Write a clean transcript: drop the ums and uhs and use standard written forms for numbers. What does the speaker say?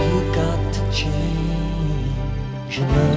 You got to change.